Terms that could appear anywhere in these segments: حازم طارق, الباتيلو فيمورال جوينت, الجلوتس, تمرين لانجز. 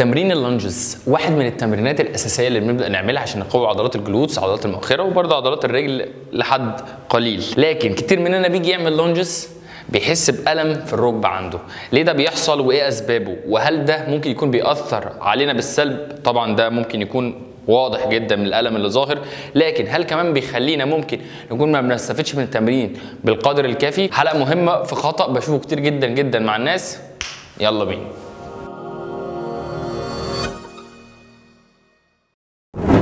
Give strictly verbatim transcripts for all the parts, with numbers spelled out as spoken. تمرين اللانجز واحد من التمرينات الاساسيه اللي بنبدا نعملها عشان نقوي عضلات الجلوتس، عضلات المؤخره، وبرده عضلات الرجل لحد قليل. لكن كتير مننا بيجي يعمل لانجز بيحس بألم في الركبة عنده. ليه ده بيحصل وايه اسبابه؟ وهل ده ممكن يكون بيأثر علينا بالسلب؟ طبعا ده ممكن يكون واضح جدا من الألم اللي ظاهر، لكن هل كمان بيخلينا ممكن نكون ما بنستفدش من التمرين بالقدر الكافي؟ حلقة مهمة في خطأ بشوفه كتير جدا جدا مع الناس. يلا بينا.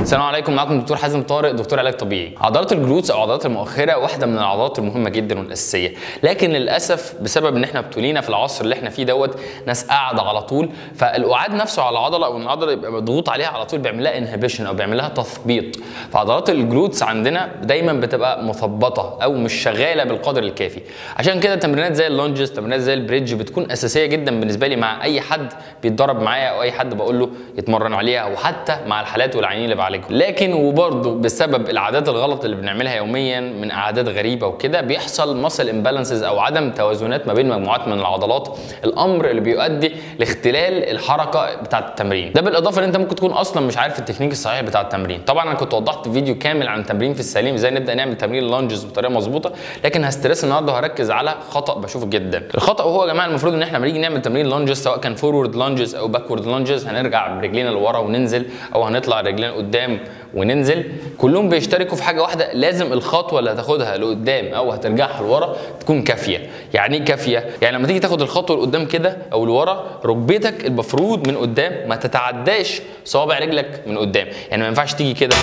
السلام عليكم، معاكم دكتور حازم طارق، دكتور علاج طبيعي. عضلات الجلوتس او عضلات المؤخره واحده من العضلات المهمه جدا والاساسيه، لكن للاسف بسبب ان احنا بتولينا في العصر اللي احنا فيه دوت ناس قاعده على طول، فالقعاد نفسه على العضله او العضله يبقى مضغوط عليها على طول بيعمل لها انهبيشن او بيعمل لها تثبيط. فعضلات الجلوتس عندنا دايما بتبقى مثبطه او مش شغاله بالقدر الكافي. عشان كده تمرينات زي اللونجز، تمرينات زي البريدج بتكون اساسيه جدا بالنسبه لي مع اي حد بيتدرب معايا او اي حد بقول له يتمرن عليها، او حتى مع الحالات والعيانين اللي بعالجهم. لكن وبرضه بسبب العادات الغلط اللي بنعملها يوميا من عادات غريبه وكده بيحصل ماسل امبالانسز او عدم توازنات ما بين مجموعات من العضلات، الامر اللي بيؤدي لاختلال الحركه بتاعه التمرين. ده بالاضافه ان انت ممكن تكون اصلا مش عارف التكنيك الصحيح بتاع التمرين. طبعا انا كنت وضحت في فيديو كامل عن التمرين في السليم ازاي نبدا نعمل تمرين اللانجز بطريقه مظبوطه، لكن هسترس النهارده وهركز على خطا بشوفه جدا. الخطا هو يا جماعه المفروض ان احنا لما نيجي نعمل تمرين لانجز سواء كان فورورد لانجز او باكورد لانجز، هنرجع برجلينا لورا وننزل او هنطلع رجلينا قدام وننزل، كلهم بيشتركوا في حاجه واحده، لازم الخطوه اللي هتاخدها لقدام او هترجعها لورا تكون كافيه. يعني ايه كافيه؟ يعني لما تيجي تاخد الخطوه لقدام كده او لورا، ركبتك المفروض من قدام ما تتعداش صوابع رجلك من قدام، يعني ما ينفعش تيجي كده.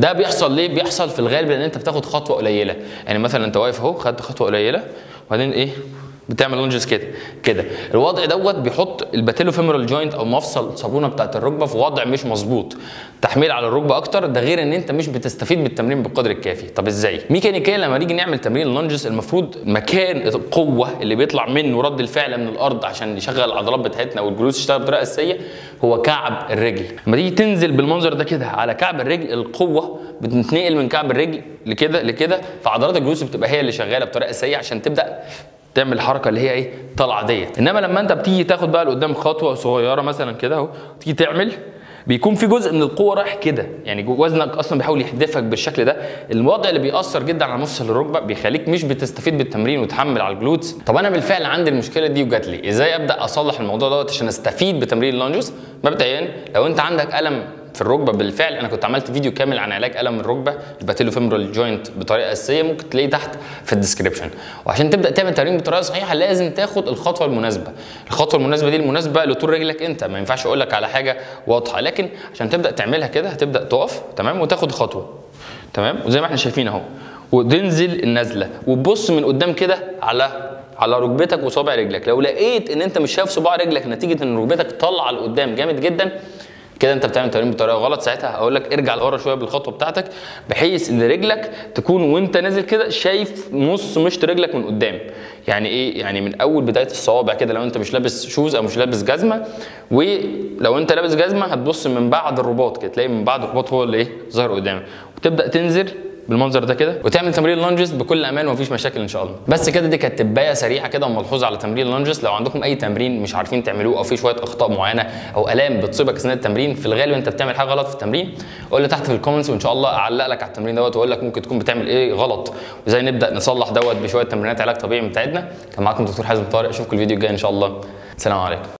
ده بيحصل ليه؟ بيحصل في الغالب لان انت بتاخد خطوه قليله، يعني مثلا انت واقف اهو خدت خطوه قليله وبعدين ايه؟ بتعمل لونجز كده كده. الوضع دوت بيحط الباتيلو فيمورال جوينت او مفصل الصابونه بتاعت الركبه في وضع مش مظبوط، تحميل على الركبه اكتر، ده غير ان انت مش بتستفيد من التمرين بالقدر الكافي. طب ازاي؟ ميكانيكيا لما نيجي نعمل تمرين اللونجز المفروض مكان القوه اللي بيطلع منه رد الفعل من الارض عشان يشغل العضلات بتاعتنا والجلوتس يشتغل بطريقه اساسيه هو كعب الرجل. لما تيجي تنزل بالمنظر ده كده على كعب الرجل، القوه بتتنقل من كعب الرجل لكده لكده، فعضلات الجلوتس بتبقى هي اللي شغاله بطريقه اساسيه عشان تبدا تعمل الحركه اللي هي ايه؟ طالعه ديت. انما لما انت بتيجي تاخد بقى لقدام خطوه صغيره مثلا كده اهو، تيجي تعمل بيكون في جزء من القوه رايح كده، يعني وزنك اصلا بيحاول يحدفك بالشكل ده. الوضع اللي بيأثر جدا على مفصل الركبه، بيخليك مش بتستفيد بالتمرين وتحمل على الجلوتس. طب انا بالفعل عندي المشكله دي وجات لي، ازاي ابدا اصلح الموضوع دوت عشان استفيد بتمرين اللانجز؟ مبدئيا لو انت عندك الم في الركبه، بالفعل انا كنت عملت فيديو كامل عن علاج الم الركبه الباتيلو فيمورال جوينت بطريقه اساسيه، ممكن تلاقيه تحت في الديسكربشن. وعشان تبدا تعمل تمرين بطريقه صحيحه لازم تاخد الخطوه المناسبه. الخطوه المناسبه دي المناسبه لطول رجلك انت، ما ينفعش اقول لك على حاجه واضحه، لكن عشان تبدا تعملها كده هتبدا تقف تمام وتاخد خطوه تمام، وزي ما احنا شايفين اهو، وتنزل النزله وتبص من قدام كده على على ركبتك وصابع رجلك. لو لقيت ان انت مش شايف صباع رجلك نتيجه ان ركبتك طالعه لقدام جامد جدا كده، انت بتعمل تمرين بطريقه غلط، ساعتها هقول لك ارجع لورا شويه بالخطوه بتاعتك بحيث ان رجلك تكون وانت نازل كده شايف نص مشط رجلك من قدام. يعني ايه؟ يعني من اول بدايه الصوابع كده لو انت مش لابس شوز او مش لابس جزمه، ولو انت لابس جزمه هتبص من بعد الرباط كده، تلاقي من بعد الرباط هو اللي ايه ظاهر قدامك، وتبدا تنزل بالمنظر ده كده وتعمل تمرين لانجز بكل امان ومفيش مشاكل ان شاء الله. بس كده دي كانت تبايه سريعه كده وملحوظه على تمرين لانجز. لو عندكم اي تمرين مش عارفين تعملوه او في شويه اخطاء معينه او الام بتصيبك اثناء التمرين، في الغالب انت بتعمل حاجه غلط في التمرين، قول لي تحت في الكومنتس وان شاء الله اعلق لك على التمرين دوت واقول لك ممكن تكون بتعمل ايه غلط وازاي نبدا نصلح دوت بشويه تمرينات علاج طبيعي بتاعتنا. كان معاكم دكتور حازم طارق، اشوفكم الفيديو الجاي ان شاء الله. سلام عليكم.